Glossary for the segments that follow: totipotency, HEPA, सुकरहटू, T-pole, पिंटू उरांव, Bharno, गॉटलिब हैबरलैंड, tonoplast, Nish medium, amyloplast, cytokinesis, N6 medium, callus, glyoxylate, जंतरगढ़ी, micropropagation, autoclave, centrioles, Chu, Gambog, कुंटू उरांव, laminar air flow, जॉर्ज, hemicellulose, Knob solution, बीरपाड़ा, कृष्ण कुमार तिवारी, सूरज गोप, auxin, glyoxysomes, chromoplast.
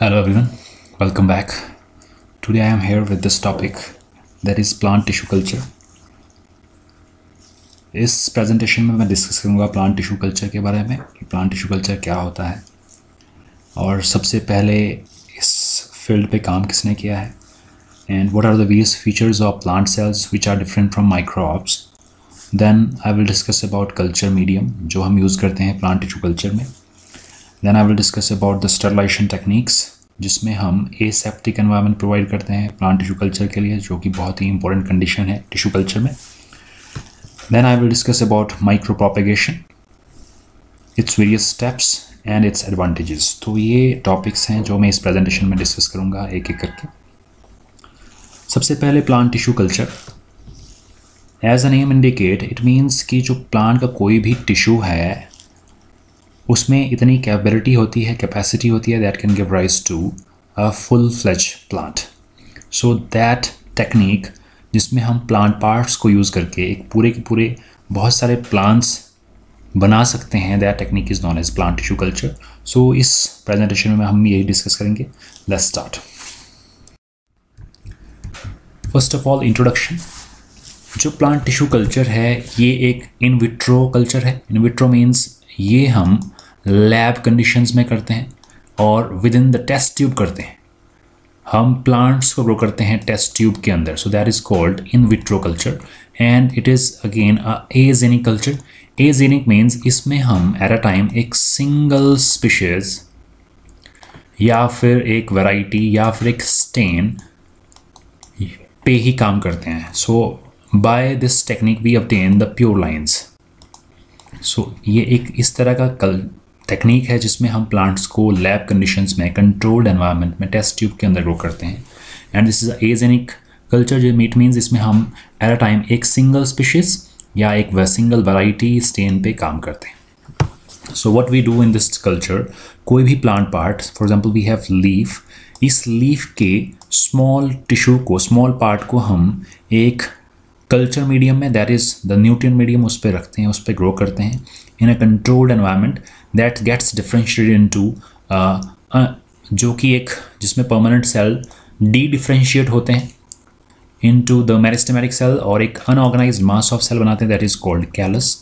Hello everyone, welcome back. Today I am here with this topic, that is plant tissue culture. इस presentation में मैं discuss करूँगा plant tissue culture के बारे में कि plant tissue culture क्या होता है और सबसे पहले इस field पे काम किसने किया है and what are the various features of plant cells which are different from microbes. Then I will discuss about culture medium जो हम use करते हैं plant tissue culture में. Then I will discuss about the sterilization techniques जिसमें हम aseptic environment provide करते हैं plant tissue culture के लिए जो कि बहुत ही important condition है tissue culture में. Then I will discuss about micropropagation, its various steps and its advantages. तो ये topics हैं जो मैं इस presentation में discuss करूँगा एक एक करके. सबसे पहले plant tissue culture. As the name indicate, it means कि जो plant का कोई भी tissue है उसमें इतनी कैपेबिलिटी होती है कैपेसिटी होती है that can give rise to a full fledge plant. So that technique जिसमें हम प्लांट पार्ट्स को यूज़ करके एक पूरे के पूरे बहुत सारे प्लांट्स बना सकते हैं that technique is known as plant tissue culture. So इस प्रेजेंटेशन में हम यही डिस्कस करेंगे. Let's start. First of all introduction. जो प्लांट टिश्यू कल्चर है ये एक इन विट्रो कल्चर है. इन विट्रो मीन्स ये हम लैब कंडीशंस में करते हैं और within the test tube करते हैं. हम प्लांट्स को ग्रो करते हैं टेस्ट ट्यूब के अंदर. So that is called in vitro culture and it is again a axenic culture. Axenic means इसमें हम एट अ टाइम एक सिंगल स्पीशीज या फिर एक वैरायटी या फिर एक स्टेन पे ही काम करते हैं. So by this technique we obtain the pure lines. So ये एक इस तरह का टेक्निक है जिसमें हम प्लांट्स को लैब कंडीशंस में कंट्रोल्ड एनवायरनमेंट में टेस्ट ट्यूब के अंदर ग्रो करते हैं. And this is axenic culture जो इट मीन्स इसमें हम एट अ टाइम एक सिंगल स्पीशीज या एक सिंगल वैरायटी स्टेन पे काम करते हैं. So what we do in this culture, कोई भी plant part for example we have leaf. इस लीफ के स्मॉल टिश्यू को स्मॉल पार्ट को हम एक कल्चर मीडियम में that is the nutrient medium उस पर रखते हैं उस पर ग्रो करते हैं in a controlled environment that gets differentiated into जो कि एक जिसमें परमानेंट सेल डी डिफ्रेंशिएट होते हैं इनटू द मेरिस्टेमेटिक सेल और एक अनऑर्गेनाइज्ड मास ऑफ सेल बनाते हैं दैट इज़ कॉल्ड कैलस.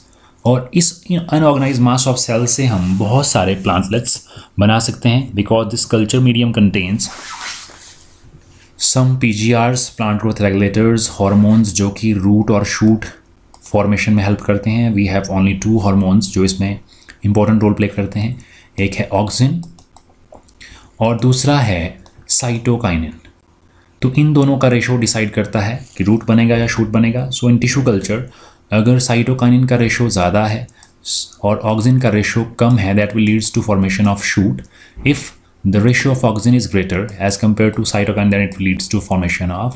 और इस अनऑर्गेनाइज्ड मास ऑफ सेल से हम बहुत सारे प्लांटलेट्स बना सकते हैं because this culture medium contains some PGRs plant growth regulators hormones जो कि रूट और शूट फॉर्मेशन में हेल्प करते हैं. We have only two hormones जो इसमें इम्पोर्टेंट रोल प्ले करते हैं. एक है ऑक्सिन और दूसरा है साइटोकाइनिन. तो इन दोनों का रेशो डिसाइड करता है कि रूट बनेगा या शूट बनेगा. सो इन टिश्यू कल्चर अगर साइटोकाइनिन का रेशो ज़्यादा है और ऑक्सिन का रेशो कम है that will leads to formation of shoot. If the ratio of oxygen is greater as compared to cytokine then it leads to formation of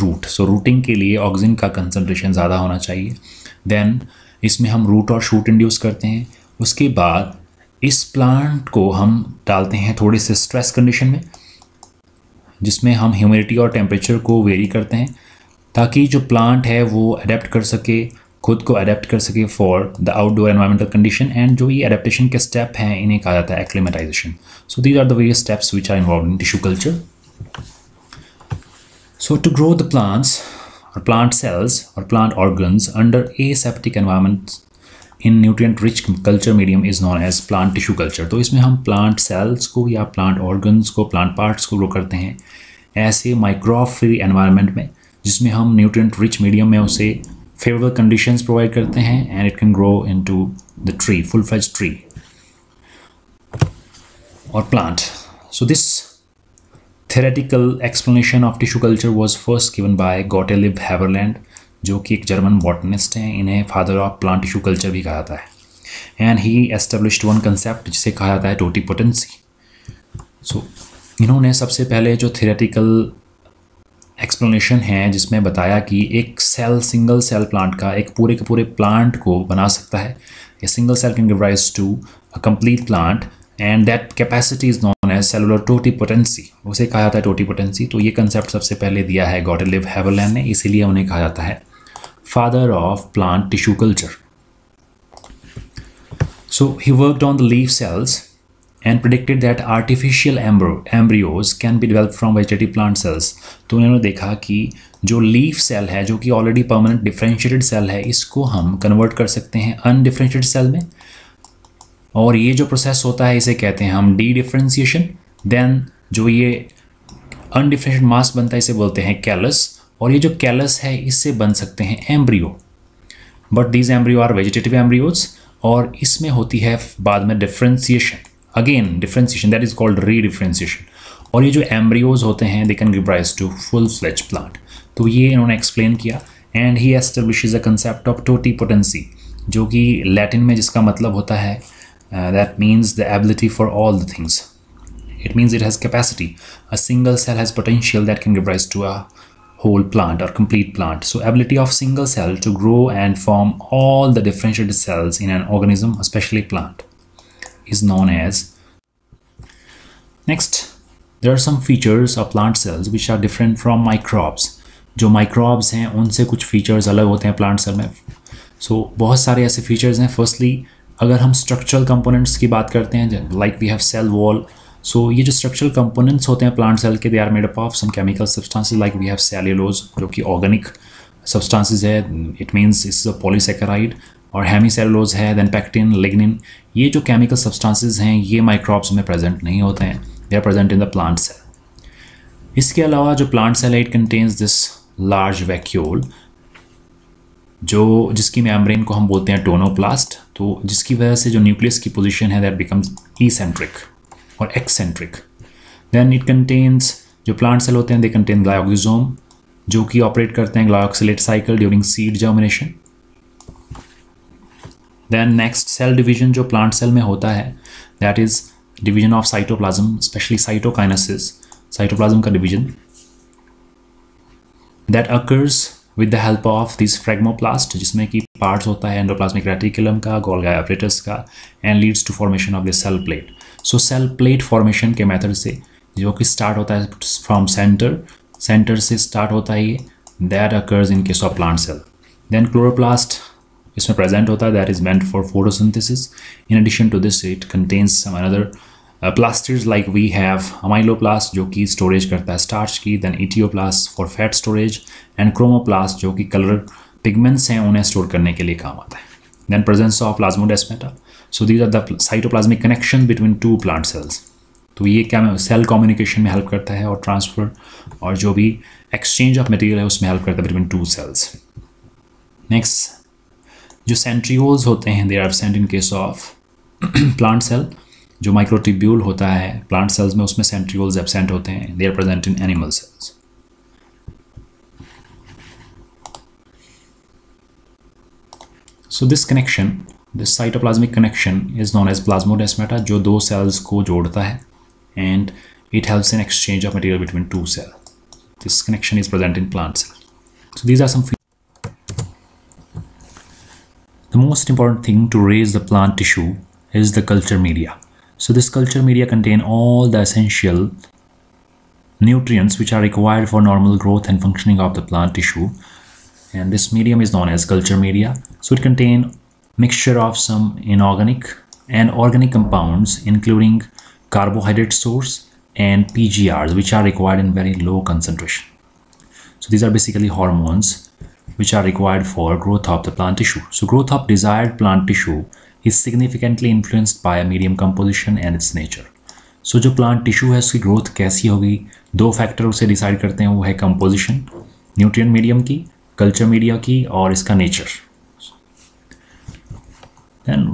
root. So rooting के लिए oxygen का concentration ज़्यादा होना चाहिए. Then इसमें हम root और shoot induce करते हैं. उसके बाद इस plant को हम डालते हैं थोड़े से stress condition में जिसमें हम humidity और temperature को vary करते हैं ताकि जो plant है वो adapt कर सके खुद को adapt कर सके for the outdoor environmental condition. and जो ये adaptation के step हैं इन्हें कहा जाता है acclimatization. So these are the various steps which are involved in tissue culture. So to grow the plants or plant cells or plant organs under aseptic environment in nutrient rich culture medium is known as plant tissue culture. तो इसमें हम plant cells को या plant organs को plant parts को grow करते हैं ऐसे microbe free environment में जिसमें हम nutrient rich medium में उसे फेवरेबल कंडीशंस प्रोवाइड करते हैं and it can grow into the tree full fledge tree और plant. So this theoretical explanation of tissue culture was first given by गॉटलिब हैबरलैंड जो कि एक जर्मन बॉटनिस्ट हैं. इन्हें father of plant tissue culture भी कहा जाता है and he established one concept जिसे कहा जाता है टोटीपोटेंसी. सो इन्होंने सबसे पहले जो थ्योरेटिकल एक्सप्लेनेशन है जिसमें बताया कि एक सेल सिंगल सेल प्लांट का एक पूरे के पूरे प्लांट को बना सकता है. A single cell can give rise to a complete plant and that capacity is known as cellular totipotency. उसे कहा जाता है टोटीपोटेंसी. तो ये कंसेप्ट सबसे पहले दिया है गॉटलिब हैबरलैंड ने, इसीलिए उन्हें कहा जाता है father of plant tissue culture. So he worked on the leaf cells and predicted that artificial embryos can be developed from vegetative plant cells. तो उन्होंने देखा कि जो लीफ सेल है जो कि ऑलरेडी परमानेंट डिफरेंशिएटेड सेल है इसको हम कन्वर्ट कर सकते हैं अनडिफरेंशिएटेड सेल में, और ये जो प्रोसेस होता है इसे कहते हैं हम डी डिफरेंशिएशन। देन जो ये अनडिफरेंशिएटेड मास बनता है इसे बोलते हैं कैलस, और ये जो कैलस है इससे बन सकते हैं embryo. But these embryo are vegetative embryos, और इसमें होती है बाद में differentiation, again differentiation that is called redifferentiation, और ये जो एम्ब्रियोज होते हैं they can give rise to full fledge plant. तो ये इन्होंने एक्सप्लेन किया। And he establishes a concept of totipotency जो कि लैटिन में जिसका मतलब होता है that means the ability for all the things, it means it has capacity, a single cell has potential that can give rise to a whole plant or complete plant. So ability of single cell to grow and form all the differentiated cells in an organism, especially plant, is known as. Next, there are some features of plant cells which are different from microbes. जो microbes हैं उनसे कुछ features अलग होते हैं plant cell में. So बहुत सारे ऐसे features हैं. Firstly, अगर हम structural components की बात करते हैं like we have cell wall. सो ये जो स्ट्रक्चरल कंपोनेंट्स होते हैं प्लांट सेल के they are made up of some chemical substances like we have cellulose जो कि ऑर्गेनिक सब्सटेंसेस है, it means it's a polysaccharide, और हेमी सेल्यूलोज है, देन पैक्टिन, लिग्निन, ये जो केमिकल सब्सटेंसेस हैं ये माइक्रोब्स में प्रेजेंट नहीं होते हैं, they are present in the plant cell. इसके अलावा जो प्लांट सेल है it contains this large vacuole जो जिसकी मेम्ब्रेन को हम बोलते हैं टोनोप्लास्ट, तो जिसकी वजह से जो न्यूक्लियस की पोजिशन है दैट बिकम्स ईसेंट्रिक और एक्सेंट्रिक। देन इट कंटेन्स जो प्लांट सेल होते हैं दे कंटेन ग्लाइकोसोम जो कि ऑपरेट करते हैं glyoxylate cycle during seed germination. Then next cell division जो प्लांट सेल में होता है that is division of cytoplasm, specially cytokinesis, cytoplasm का division that occurs with the help of this phragmoplast जिसमें कि पार्ट्स होता है एंडोप्लाज्मिक रेटिकुलम का, गोल्गी अपरेटस का, and leads to formation of the cell plate. So cell plate formation के method से जो कि स्टार्ट होता है फ्रॉम सेंटर से स्टार्ट होता है ये, that occurs in case of plant cell. Then chloroplast इसमें प्रेजेंट होता है that is meant for photosynthesis. In addition to this it contains some another plastids like we have amyloplast जो कि storage करता है स्टार्च की, then इथियोप्लास्ट for fat storage, and chromoplast जो कि कलर पिगमेंट्स हैं उन्हें स्टोर करने के लिए काम आता है। Then presence of plasmodesmata, so these are the cytoplasmic connection between two plant cells. तो ये क्या सेल कम्युनिकेशन में हेल्प करता है और ट्रांसफर और जो भी एक्सचेंज ऑफ मटेरियल है उसमें हेल्प करता है बिटवीन टू सेल्स। नेक्स्ट जो सेंट्रियोल्स होते हैं they are absent in case of plant cell. जो माइक्रोट्यूब्यूल होता है प्लांट सेल्स में उसमें सेंट्रियोल्स एब्सेंट होते हैं, they are present in animal cells. So this connection, this cytoplasmic connection is known as plasmodesmata जो दो सेल्स को जोड़ता है and it helps in exchange of material between two cell. This connection is present in plant cell. So these are some the most important thing to raise the plant tissue is the culture media. So this culture media contain all the essential nutrients which are required for normal growth and functioning of the plant tissue, and this medium is known as culture media. So it contain mixture of some inorganic and organic compounds including carbohydrate source and PGRs which are required in very low concentration. So these are basically hormones which are required for growth of the plant tissue. So growth of desired plant tissue is significantly influenced by a medium composition and its nature. So जो plant tissue है उसकी growth कैसी होगी दो factor उसे decide करते हैं, वो है composition, nutrient medium की, culture media की, और इसका nature. Then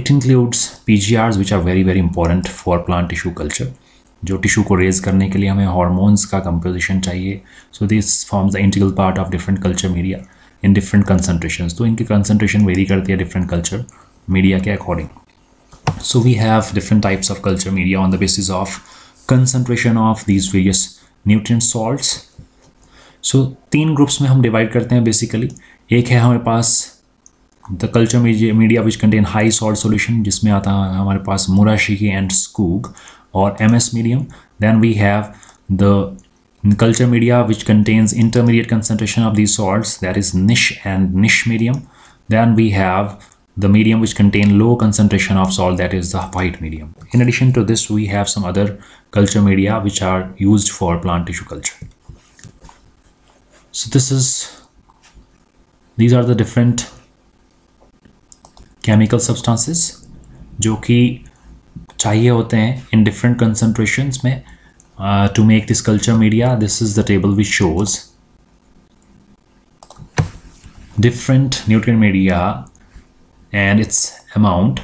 it includes PGRs which are very very important for plant tissue culture. जो tissue को raise करने के लिए हमें hormones का composition चाहिए. So this forms the integral part of different culture media in different concentrations. तो इनकी concentration vary करती है different culture media के according. So we have different types of culture media on the basis of concentration of these various nutrient salts. So तीन groups में हम divide करते हैं basically. एक है हमारे पास the culture media which contain high salt solution जिसमें आता है हमारे पास Murashige and Skoog और MS medium. Then we have the culture media which contains intermediate concentration of these salts, that is Nish and Nish medium. Then we have the medium which contain low concentration of salt, that is the white medium. In addition to this, we have some other culture media which are used for plant tissue culture. So these are the different chemical substances जो कि चाहिए होते हैं in different concentrations में to make this culture media. This is the table which shows different nutrient media and its amount,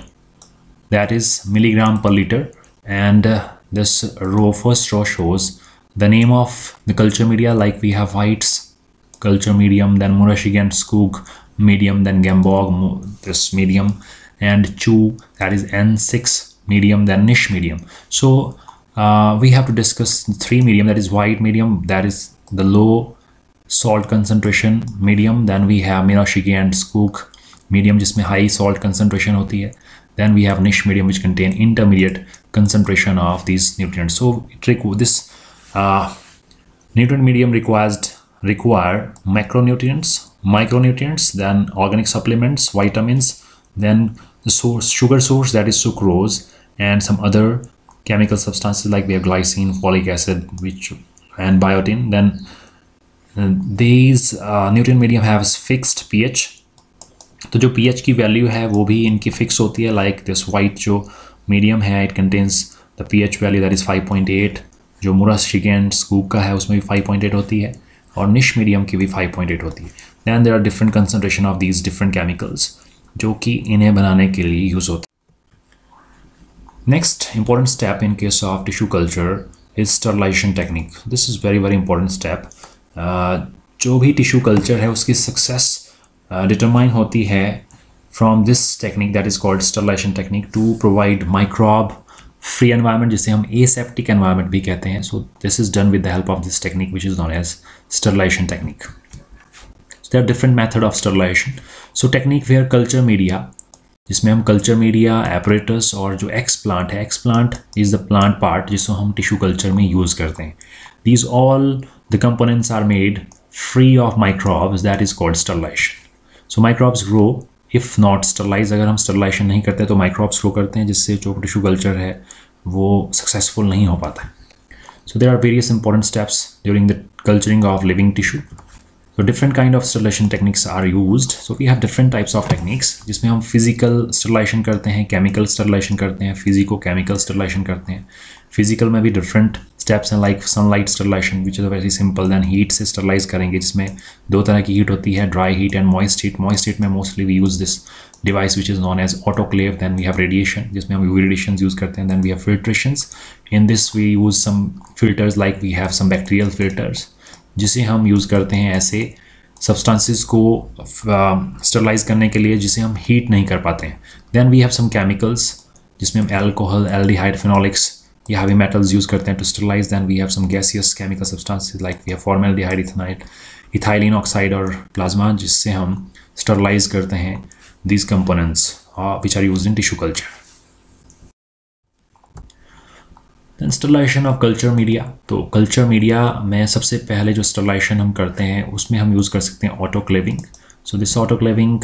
that is milligram per liter, and this first row shows the name of the culture media, like we have whites culture medium, then Murashige and Skoog medium, then Gambog this medium, and Chu, that is N6 medium, then Nish medium. So we have to discuss three medium, that is white medium, that is the low salt concentration medium, then we have Murashige and Skoog medium जिसमें high salt concentration होती है, then we have Niche medium which contain intermediate concentration of these nutrients. So this nutrient medium require macronutrients, micronutrients, then organic supplements, vitamins, then the sugar source, that is sucrose, and some other chemical substances like we have glycine, folic acid, and biotin. Then these nutrient medium has fixed pH. तो जो pH की value है वो भी इनकी fix होती है. Like this white जो medium है, it contains the pH value that is 5.8. जो Murashige and Skoog का है उसमें भी 5.8 होती है और Niche medium की भी 5.8 होती है. Then there are different concentration of these different chemicals जो कि इन्हें बनाने के लिए use होते हैं. Next important step in case of tissue culture is sterilization technique. This is very, very important step. जो भी tissue culture है उसकी success determine hoti hai from this technique, that is called sterilization technique, to provide microbe free environment jise hum aseptic environment bhi kehte hain. So this is done with the help of this technique which is known as sterilization technique. So there are different methods of sterilization. So technique where culture media, jisme hum culture media apparatus aur jo explant hai, explant is the plant part jisko hum tissue culture mein use karte hain. These all the components are made free of microbes, that is called sterilization. So microbes grow if not sterilized. अगर हम sterilization नहीं करते तो microbes grow करते हैं जिससे जो tissue culture है वो successful नहीं हो पाता है. So there are various important steps during the culturing of living tissue. So different kind of sterilization techniques are used. So we have different types of techniques जिसमें हम physical sterilization करते हैं, chemical sterilization करते हैं, physico-chemical sterilization करते हैं. Physical में भी different steps हैं, like sunlight sterilization which is very simple, then heat से sterilize करेंगे जिसमें दो तरह की heat होती है, dry heat and moist heat. Moist heat में mostly we use this device which is known as autoclave. Then we have radiation जिसमें हम UV radiations use करते हैं. Then we have filtrations. In this we use some filters, like we have some bacterial filters जिसे हम use करते हैं ऐसे substances को sterilize करने के लिए जिसे हम heat नहीं कर पाते हैं. Then we have some chemicals जिसमें हम alcohol, aldehyde, phenolics, या heavy metals use करते हैं to sterilize. Then we have some gaseous chemical substances like we have formaldehyde, ethanite, ethylene oxide और plasma जिससे हम sterilize करते हैं these components which are used in tissue culture. Then sterilization of culture media. तो culture media में सबसे पहले जो sterilization हम करते हैं उसमें हम use कर सकते हैं autoclaving. So this autoclaving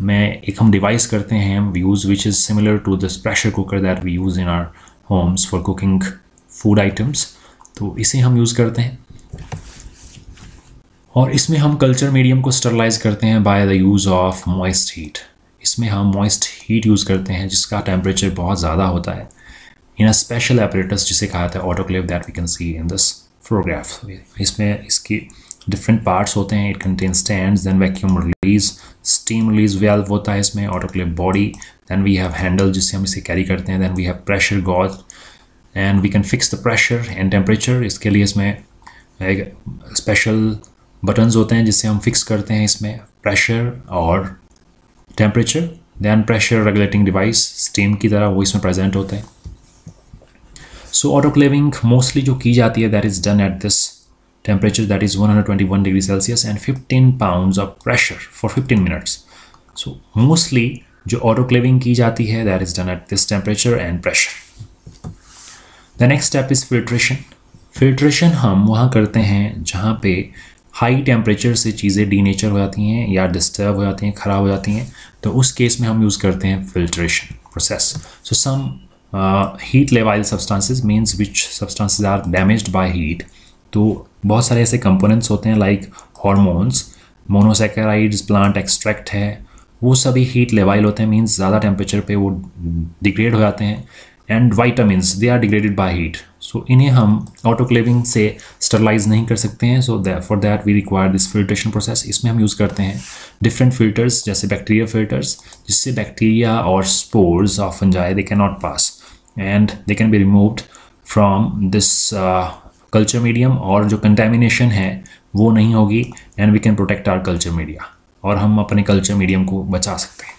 में एक हम device करते हैं use which is similar to this pressure cooker that we use in our homes for cooking food items. तो इसे हम use करते हैं और इसमें हम culture medium को sterilize करते हैं by the use of moist heat. इसमें हम moist heat use करते हैं जिसका temperature बहुत ज़्यादा होता है in a special apparatus जिसे कहा जाता है autoclave, that we can see in this photograph. इसमें इसकी different parts होते हैं. It contains stands, then vacuum release, steam release valve होता है इसमें, autoclave body, then we have handle जिससे हम इसे carry करते हैं, then we have pressure gauge and we can fix the pressure and temperature. इसके लिए इसमें special buttons होते हैं जिससे हम fix करते हैं इसमें pressure और temperature. Then pressure regulating device steam की तरह वो इसमें present होते हैं. So autoclaving mostly जो की जाती है that is done at this temperature, that is 121 degrees Celsius and 15 pounds of pressure for 15 minutes. So mostly जो autoclaving की जाती है that is done at this temperature and pressure. The next step is filtration. Filtration हम वहाँ करते हैं जहाँ पे high temperature से चीज़ें denature हो जाती हैं या disturb हो जाती हैं, खराब हो जाती हैं. तो उस केस में हम यूज़ करते हैं filtration process. So some heat लेवाइल substances means which substances are damaged by heat. तो बहुत सारे ऐसे कंपोनेंट्स होते हैं like hormones, monosaccharides, plant extract है, वो सभी हीट लेवाइल होते हैं मीन्स ज़्यादा टेम्परेचर पे वो डिग्रेड हो जाते हैं. And vitamins they are degraded by heat. So इन्हें हम ऑटोक्लेविंग से स्टरलाइज नहीं कर सकते हैं. So for that we require this filtration process. इसमें हम यूज़ करते हैं डिफरेंट फिल्टर्स जैसे बैक्टीरिया फिल्टर्स, जिससे बैक्टीरिया और spores of fungi they can not pass and they can be removed from this culture medium, और जो कंटेमिनेशन है वो नहीं होगी and we can protect our culture media, और हम अपने कल्चर मीडियम को बचा सकते हैं.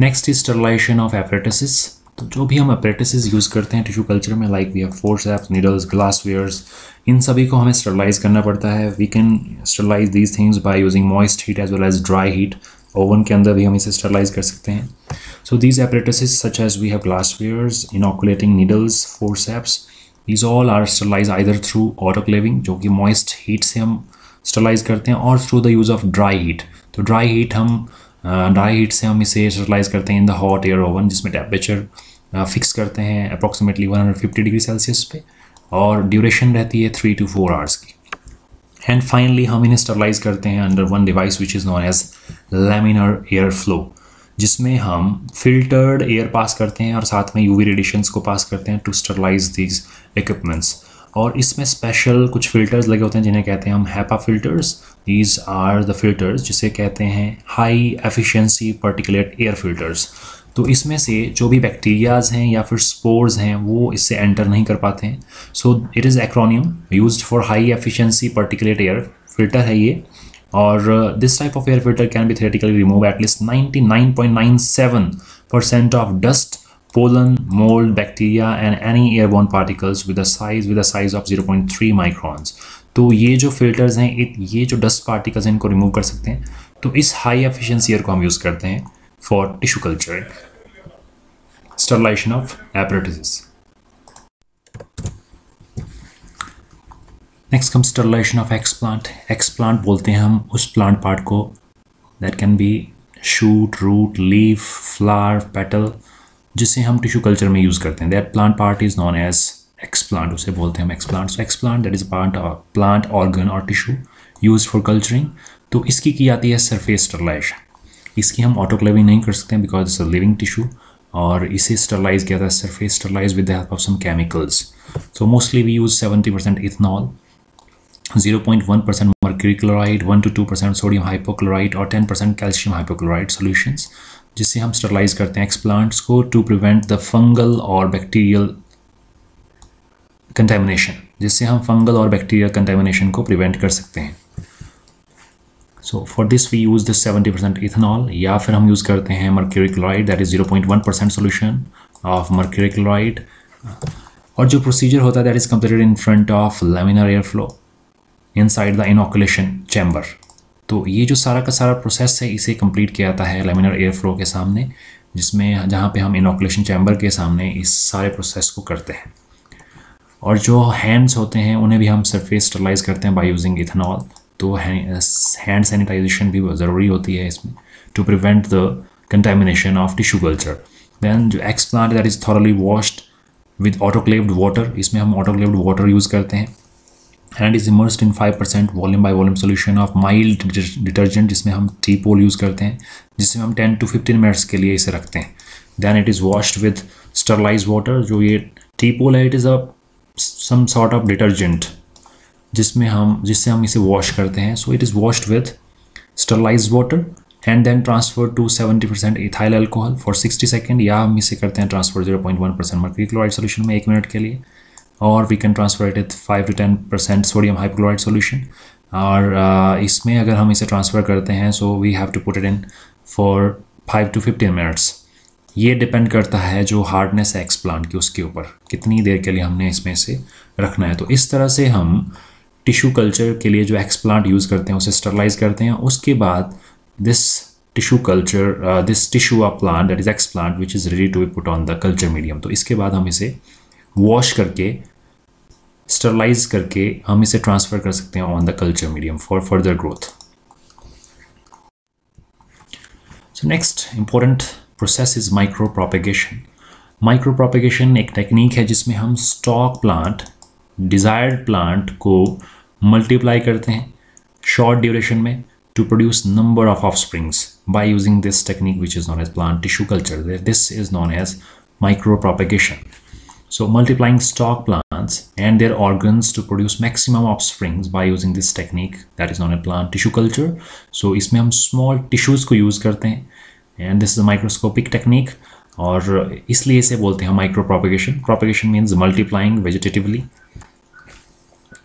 Next is sterilization of apparatuses. तो जो भी हम एपरेटसेस यूज़ करते हैं टिश्यू कल्चर में like we have forceps, needles, glasswares, इन सभी को हमें स्टरलाइज करना पड़ता है. We can sterilize these things by using moist heat as well as dry heat. Oven के अंदर भी हम इसे स्टरलाइज कर सकते हैं. So these apparatuses such as we have glasswares, inoculating needles, forceps, these all are sterilize either through autoclaving जो कि मॉइस्ट हीट से हम स्टरलाइज करते हैं, और through the use of dry heat. तो ड्राई हीट से हम इसे स्टरलाइज करते हैं in the hot air oven, जिसमें टेम्परेचर फिक्स करते हैं अप्रॉक्सीमेटली 150 डिग्री सेल्सियस पे, और ड्यूरेशन रहती है 3 to 4 आवर्स की. एंड फाइनली हम इन्हें स्टरलाइज करते हैं under one device which is known as laminar air flow, जिसमें हम फिल्टर्ड एयर पास करते हैं और साथ में यूवी रेडिएशंस को पास करते हैं टू स्टरलाइज दीज इक्विपमेंट्स. और इसमें स्पेशल कुछ फ़िल्टर्स लगे होते हैं जिन्हें कहते हैं हम HEPA filters. These are the filters जिसे कहते हैं high efficiency particulate air filters. तो इसमें से जो भी बैक्टीरियाज़ हैं या फिर स्पोर्स हैं वो इससे एंटर नहीं कर पाते हैं. So it is acronym used for high efficiency particulate air filter है ये, और this type of air filter can be theoretically remove at least 99.97% of dust, pollen, mold, bacteria and any airborne particles with a size of 0.3 microns. तो ये जो filters हैं, ये जो dust particles हैं इनको remove कर सकते हैं. तो इस high efficiency air को हम use करते हैं for tissue culture, sterilization of apparatuses. Next comes sterilization of explant. Explant बोलते हैं हम उस plant part को that can be shoot, root, leaf, flower, petal, जिसे हम टिश्यू कल्चर में यूज़ करते हैं. That plant part is known as explant, उसे बोलते हैं हम explant. So explant that is part of plant organ और टिश्यू यूज फॉर कल्चरिंग. तो इसकी की जाती है सरफेस स्टरलाइजेशन. इसकी हम ऑटोक्लेविंग नहीं कर सकते हैं because it's a living tissue, और इसे स्टरलाइज किया जाता है surface sterilize with the help of some chemicals. So mostly we use 70% ethanol, 0.1% mercury chloride, 1 to 2% sodium hypochloride और 10% कैल्शियम हाइपोक्लोराइड सोल्यूशंस, जिससे हम स्टरलाइज करते हैं एक्सप्लांट्स को टू प्रिवेंट द फंगल और बैक्टीरियल कंटेमिनेशन, जिससे हम फंगल और बैक्टीरियल कंटेमिनेशन को प्रिवेंट कर सकते हैं. So for this we use this 70% ethanol, या फिर हम यूज़ करते हैं mercury chloride that is 0.1% solution of mercury chloride. और जो प्रोसीजर होता है that is completed in front of laminar air flow inside the inoculation chamber. तो ये जो सारा का सारा प्रोसेस है इसे कंप्लीट किया जाता है लैमिनर एयर फ्लो के सामने, जिसमें जहाँ पे हम इनोकुलेशन चैम्बर के सामने इस सारे प्रोसेस को करते हैं. और जो हैंड्स होते हैं उन्हें भी हम सरफेस स्टरलाइज करते हैं बाय यूजिंग इथेनॉल. तो हैंड सैनिटाइजेशन भी ज़रूरी होती है इसमें to prevent the contamination of tissue culture. Then जो explant that is thoroughly washed with autoclaved water, इसमें हम ऑटोक्लेव्ड वाटर यूज़ करते हैं. And is immersed in 5% volume by volume solution of mild detergent, जिसमें हम T-pole यूज़ करते हैं, जिसमें हम 10 to 15 मिनट्स के लिए इसे रखते हैं. Then it is washed with sterilize water. जो ये T-pole है it is a some sort of detergent जिससे हम इसे वॉश करते हैं. So it is washed with sterilize water and then transfer to 70% ethyl alcohol for 60 second, या हम इसे करते हैं ट्रांसफर 0.1% मर्क्यूरी क्लोराइड सोल्यूशन में 1 मिनट के लिए, और we can transfer it 5 to 10% sodium hypochloride solution. और इसमें अगर हम इसे ट्रांसफ़र करते हैं so we have to put it in for 5 to 15 minutes. ये डिपेंड करता है जो हार्डनेस है एक्सप्लांट की उसके ऊपर, कितनी देर के लिए हमने इसमें से रखना है. तो इस तरह से हम टिश्यू कल्चर के लिए जो एक्सप्लांट यूज़ करते हैं उसे स्टरलाइज करते हैं. उसके बाद this tissue plant that is explant which is ready to be put on the culture medium. तो इसके बाद हम इसे वॉश करके स्टरलाइज करके हम इसे ट्रांसफर कर सकते हैं on the culture medium for further growth. So next important process is micro propagation. Micro propagation एक टेक्निक है जिसमें हम स्टॉक प्लांट, डिजायर्ड प्लांट को मल्टीप्लाई करते हैं शॉर्ट ड्यूरेशन में to produce number of offsprings by using this technique which is known as plant tissue culture. This is known as micropropagation. So multiplying stock plants and their organs to produce maximum offsprings by using this technique that is known as plant tissue culture. So इसमें हम small tissues को use करते हैं and this is a microscopic technique और इसलिए इसे बोलते हैं micropropagation. Propagation means multiplying vegetatively.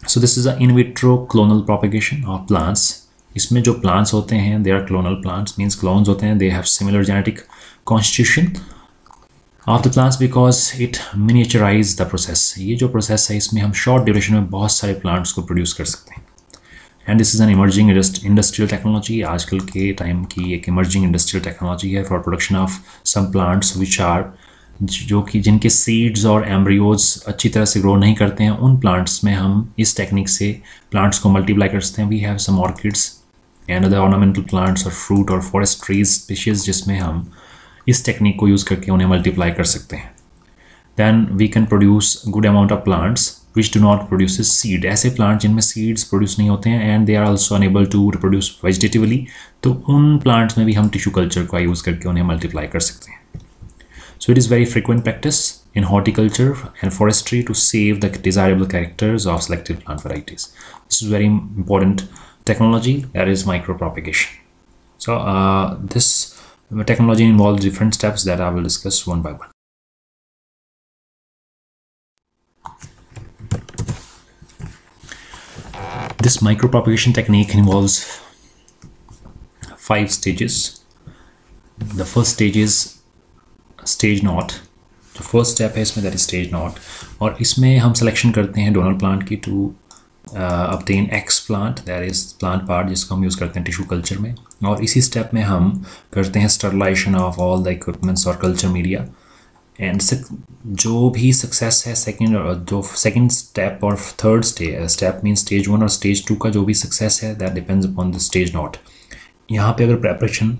So this is a in vitro clonal propagation of plants. इसमें जो प्लांट्स होते हैं they are clonal plants means clones होते हैं. They have similar genetic constitution of the plants because it miniaturize the process. ये जो process है इसमें हम शॉर्ट ड्यूरेशन में बहुत सारे प्लांट्स को प्रोड्यूस कर सकते हैं and this is an emerging industrial technology. आजकल के टाइम की एक इमर्जिंग इंडस्ट्रियल टेक्नोलॉजी है for production of some plants which are जो कि जिनके सीड्स और एम्ब्रियोज अच्छी तरह से ग्रो नहीं करते हैं उन प्लांट्स में हम इस टेक्निक से प्लांट्स को मल्टीप्लाई कर सकते हैं. We have some orchids and other ornamental plants और फ्रूट और फॉरेस्ट ट्रीज स्पीशीज जिसमें हम इस टेक्निक को यूज़ करके उन्हें मल्टीप्लाई कर सकते हैं. Then we can produce good amount of plants which do not produce seed. ऐसे प्लांट्स जिनमें सीड्स प्रोड्यूस नहीं होते हैं and they are also unable to reproduce vegetatively तो उन प्लांट्स में भी हम टिश्यू कल्चर का यूज़ करके उन्हें मल्टीप्लाई कर सकते हैं. So it is very frequent practice in horticulture and forestry to save the desirable characters of selected plant varieties. This is very important technology that is micropropagation. So this technology involves different steps that I will discuss one by one. This micropropagation technique involves 5 stages. The first stage is stage nought. जो first step है इसमें that is stage not और इसमें हम selection करते हैं donor plant की to obtain explant that is plant part जिसको हम यूज़ करते हैं टिश्यू कल्चर में और इसी स्टेप में हम करते हैं sterilization of all the equipments और कल्चर मीडिया एंड जो भी सक्सेस है सेकेंड स्टेप और थर्ड स्टेप मीन स्टेज 1 और स्टेज 2 का जो भी सक्सेस है that depends upon the stage nought. यहाँ पे अगर प्रेपरेशन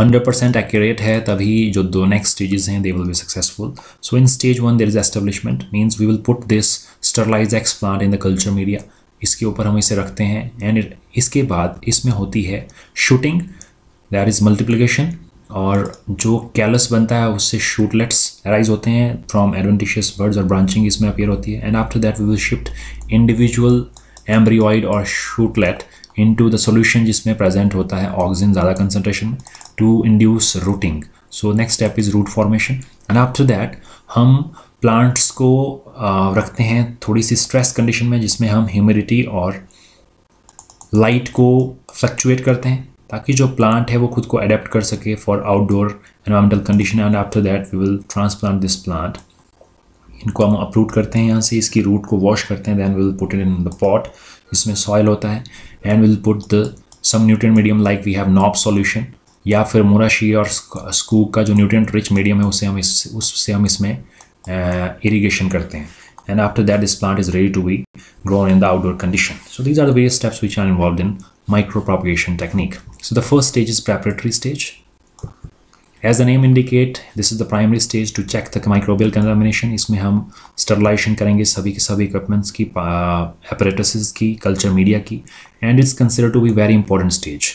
100% accurate है तभी जो दो next stages हैं they will be successful. So in stage 1 there is establishment means we will put this sterilized explant in the culture media. इसके ऊपर हम इसे रखते हैं and इसके बाद इसमें होती है shooting that is multiplication और जो कैलस बनता है उससे शूटलेट्स अराइज होते हैं from adventitious birds और branching इसमें appear होती है and after that we will shift individual embryoid और shootlet into the solution जिसमें present होता है oxygen ज़्यादा concentration में to induce rooting. So next step is root formation and after that हम plants को रखते हैं थोड़ी सी stress condition में जिसमें हम humidity और light को fluctuate करते हैं ताकि जो plant है वो खुद को adapt कर सके for outdoor environmental condition and after that we will transplant this plant. इनको हम uproot करते हैं यहाँ से इसकी root को wash करते हैं then we will put it in the pot जिसमें soil होता है and we will put the some nutrient medium like we have knob solution या फिर मुराशिगे और स्कूग का जो न्यूट्रिएंट रिच मीडियम है उससे हम इसमें इरिगेशन करते हैं and after that this plant is ready to be grown in the outdoor condition. So these are the various steps which are involved in micro propagation technique. So the first stage is preparatory stage. As the name indicate this is the primary stage to check the microbial contamination. इसमें हम sterilization करेंगे सभी के सभी equipments की, apparatuses की, culture media की and it's consider to be very important stage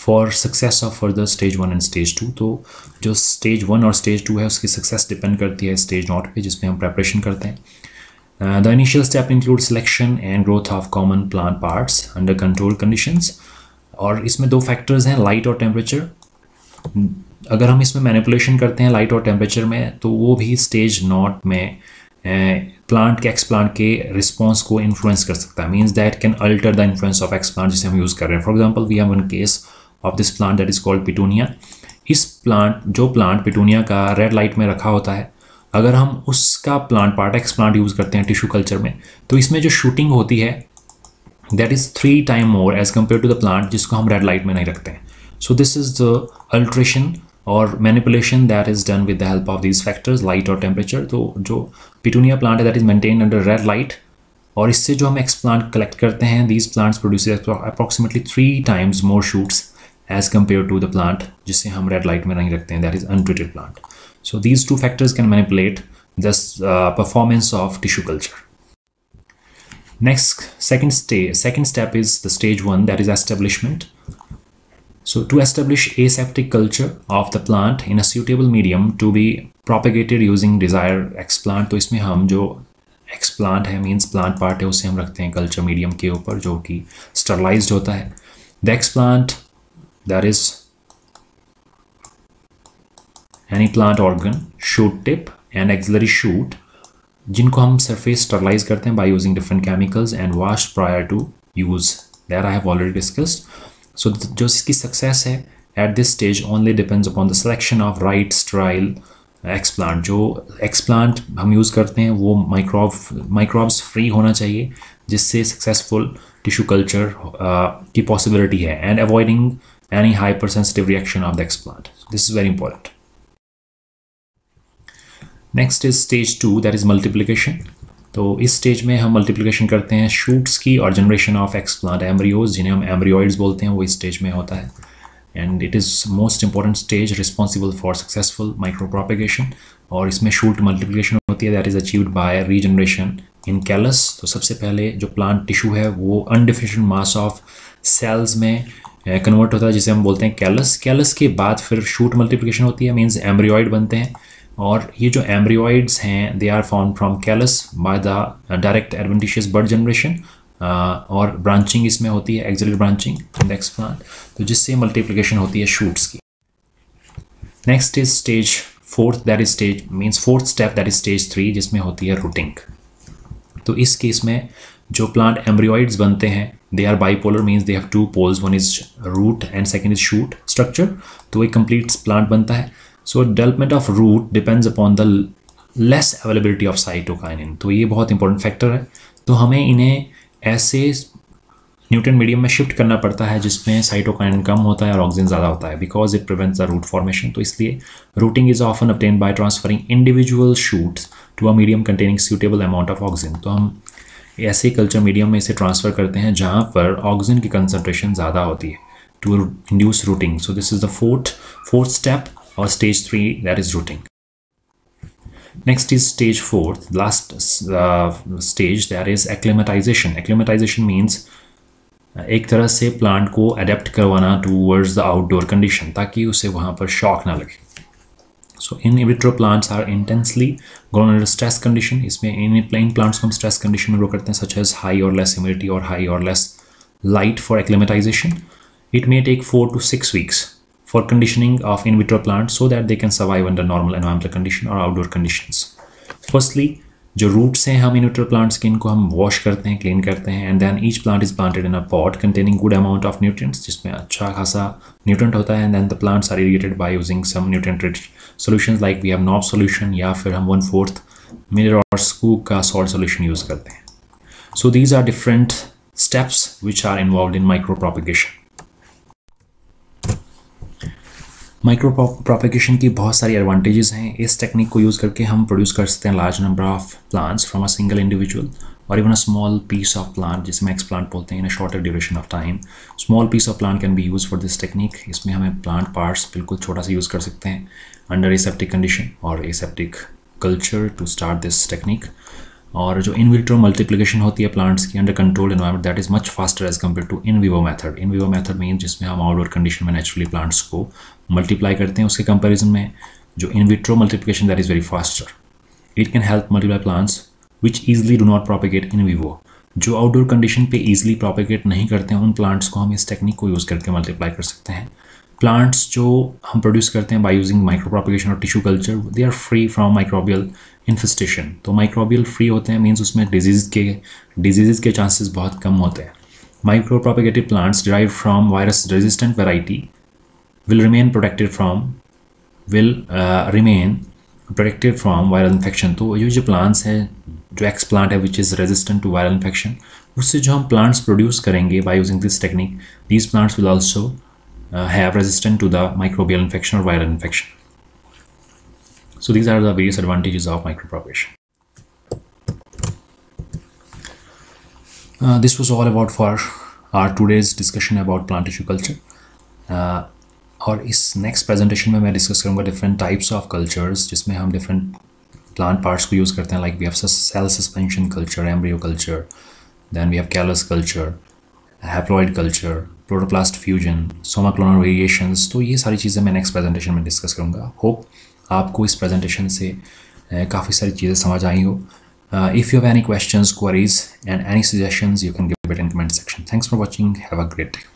for success of further stage 1 and stage 2. तो जो स्टेज 1 और स्टेज 2 है उसकी सक्सेस डिपेंड करती है स्टेज नॉट पे जिसमें हम प्रेपरेशन करते हैं. The initial step include selection and growth of common plant parts under control conditions और इसमें 2 फैक्टर्स हैं लाइट और टेम्परेचर. अगर हम इसमें मैनिपुलेशन करते हैं लाइट और टेम्परेचर में तो वो भी स्टेज नॉट में प्लांट के एक्सप्लांट के रिस्पॉन्स को इन्फ्लुएंस कर सकता है means that can alter the influence of explant जिसे हम यूज़ कर रहे हैं. For example we have one case of this plant that is called petunia. इस प्लांट जो प्लांट पिटूनिया का रेड लाइट में रखा होता है अगर हम उसका प्लांट पार्ट एक्सप्लांट यूज़ करते हैं टिश्यू कल्चर में तो इसमें जो शूटिंग होती है that is 3 time more as compare to the plant जिसको हम रेड लाइट में नहीं रखते हैं. So this is the alteration और manipulation that is done with the help of these factors, light और temperature। तो जो petunia plant है that is maintained under red light और इससे जो हम एक्स प्लांट कलेक्ट करते हैं, these plants produce approximately 3 times more shoots as compared to the plant जिसे हम red light में नहीं रखते हैं, that is untreated plant। So these two factors can manipulate this performance of tissue culture. Next, second step is the stage 1, that is establishment. So to establish aseptic culture of the plant in a suitable medium to be propagated using desired explant, तो इसमें हम जो explant है means plant part है उसे हम रखते हैं culture medium के ऊपर जो कि sterilized होता है। The explant, that is any plant organ, shoot tip and axillary shoot, जिनको हम surface sterilize करते हैं by using different chemicals and wash prior to use, that I have already discussed. So जो इसकी success है at this stage only depends upon the selection of right sterile explant। जो explant हम use करते हैं वो microbes free होना चाहिए जिससे successful tissue culture की possibility है, and avoiding any hypersensitive reaction of the explant. So this is very important. Next is stage 2, that is multiplication. तो इस स्टेज में हम मल्टीप्लिकेशन करते हैं शूट्स की और जनरेशन ऑफ एक्सप्लांट एम्ब्रियोज, जिन्हें हम एम्ब्रियोइड्स बोलते हैं, वो इस स्टेज में होता है। And it is most important stage responsible for successful micro propagation, और इसमें शूट मल्टीप्लिकेशन होती है that is achieved by regeneration in callus. तो सबसे पहले जो प्लांट टिश्यू है वो अनडिफिशियंट मास ऑफ सेल्स में कन्वर्ट होता है जिसे हम बोलते हैं कैलस। कैलस के बाद फिर शूट मल्टीप्लिकेशन होती है, मीन्स एम्ब्रियोइड बनते हैं, और ये जो एम्ब्रियोइड्स हैं they are found from callus by the direct adventitious bud generation, और ब्रांचिंग इसमें होती है axillary branching in the explant, तो जिससे मल्टीप्लिकेशन होती है शूट्स की। Next is stage 4, that is stage means 4th step, that is stage 3, जिसमें होती है रूटिंग। तो इस केस में जो प्लांट एम्ब्रियोइड्स बनते हैं they are bipolar, means they have 2 poles, one is root and second is shoot structure, तो एक कंप्लीट प्लांट बनता है। So development of root depends upon the less availability of cytokinin, तो ये बहुत इंपॉर्टेंट फैक्टर है। तो हमें इन्हें ऐसे न्यूट्रिएंट मीडियम में शिफ्ट करना पड़ता है जिसमें साइटोकाइनिन कम होता है और ऑक्सीजन ज़्यादा होता है, because it prevents the root formation. तो इसलिए rooting is often obtained by transferring individual shoots to a medium containing suitable amount of oxygen. तो हम ऐसे कल्चर मीडियम में इसे ट्रांसफ़र करते हैं जहाँ पर ऑक्सीजन की कंसनट्रेशन ज़्यादा होती है, to induce rooting. So this is the fourth step or stage 3, that is rooting. Next is stage 4, last stage, that is acclimatization. Acclimatization means एक तरह से plant को adapt करवाना towards the outdoor condition ताकि उसे वहाँ पर shock ना लगे। So in vitro plants are intensely grown under stress condition, इसमें in plants को हम stress condition में grow करते हैं, such as high or less humidity or high or less light for acclimatization. It may take 4 to 6 weeks for conditioning of in vitro plants so that they can survive under normal environmental condition or outdoor conditions. Firstly, जो roots हैं हम in vitro plants के, इनको हम wash करते हैं, clean करते हैं, and then each plant is planted in a pot containing good amount of nutrients, जिसमें अच्छा खासा nutrient होता है, and then the plants are irrigated by using some nutrient-rich solutions like we have knob solution, या फिर हम 1/4 और Skoog का salt solution use करते हैं. So these are different steps which are involved in micropropagation. Micro propagation की बहुत सारी एडवांटेजेस हैं। इस टेक्निक को यूज़ करके हम प्रोड्यूस कर सकते हैं large number of plants from a single individual, और even a small piece of plant जिसमें एक्सप्लांट बोलते हैं, in a shorter duration of time. Small piece of plant can be use for this technique. इसमें हमें plant parts बिल्कुल छोटा सा use कर सकते हैं अंडर एसेप्टिक कंडीशन और aseptic culture to start this technique. और जो इन विट्रो मल्टीप्लिकेशन होती है प्लांट्स की under control environment, that is much faster as compare to in vivo method. In vivo method mean जिसमें हम आउटडोर कंडीशन में naturally plants को multiply करते हैं, उसके कंपैरिजन में जो in vitro multiplication that is very faster. It can help multiply plants which easily do not propagate in vivo. जो आउटडोर कंडीशन पे ईजिली प्रोपेगेट नहीं करते हैं उन प्लांट्स को हम इस टेक्निक को यूज़ करके मल्टीप्लाई कर सकते हैं। प्लांट्स जो हम प्रोड्यूस करते हैं बाय यूजिंग माइक्रो प्रोपेगेशन और tissue culture, they are free from microbial infestation. तो माइक्रोबियल फ्री होते हैं मीन्स उसमें डिजीज़ के चांसेस बहुत कम होते हैं। Micro propagative plants derive from virus resistant variety will remain protected from viral infection. तो ये जो प्लांट्स हैं, जो एक्स प्लांट है which is resistant to viral infection, उससे जो हम प्लांट्स प्रोड्यूस करेंगे by using this technique, these plants will also have resistance to the microbial infection or viral infection. So these are the various advantages of micropropagation. This was all about for our today's discussion about plant tissue culture. और इस next presentation में मैं discuss करूंगा different types of cultures जिसमें हम different plant parts को use करते हैं. Like we have cell suspension culture, embryo culture, then we have callus culture, haploid culture, protoplast fusion, somaclonal variations. तो ये सारी चीज़ें मैं नेक्स्ट प्रेजेंटेशन में डिस्कस करूँगा. होप आपको इस प्रेजेंटेशन से काफ़ी सारी चीज़ें समझ आई हो. If you have any questions, queries and any suggestions, you can give it in comment section. Thanks for watching. Have a great day.